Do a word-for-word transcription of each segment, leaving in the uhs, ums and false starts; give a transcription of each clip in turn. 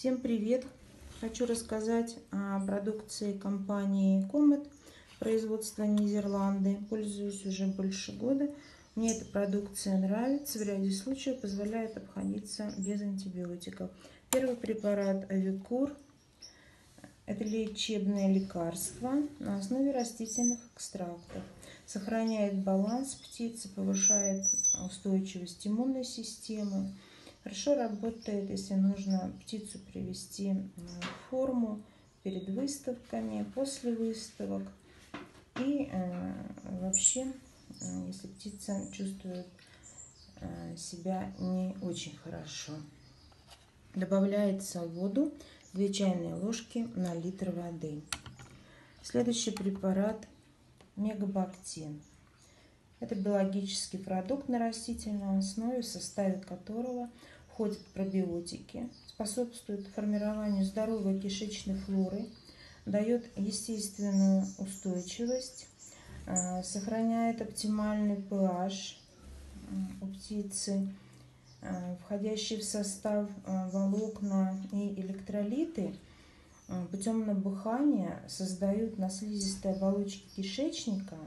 Всем привет! Хочу рассказать о продукции компании Comet, производства Нидерланды. Пользуюсь уже больше года. Мне эта продукция нравится. В ряде случаев позволяет обходиться без антибиотиков. Первый препарат Авикур. Это лечебное лекарство на основе растительных экстрактов. Сохраняет баланс птицы, повышает устойчивость иммунной системы. Хорошо работает, если нужно птицу привести в форму перед выставками, после выставок. И э, вообще, если птица чувствует э, себя не очень хорошо. Добавляется в воду две чайные ложки на литр воды. Следующий препарат Мегабактин. Это биологический продукт на растительной основе, в составе которого входят пробиотики, способствует формированию здоровой кишечной флоры, дает естественную устойчивость, сохраняет оптимальный pH у птицы, входящие в состав волокна и электролиты. Путем набухания создают на слизистой оболочке кишечника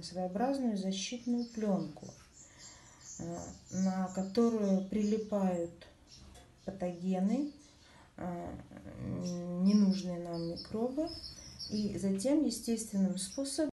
своеобразную защитную пленку, на которую прилипают патогены, ненужные нам микробы, и затем естественным способом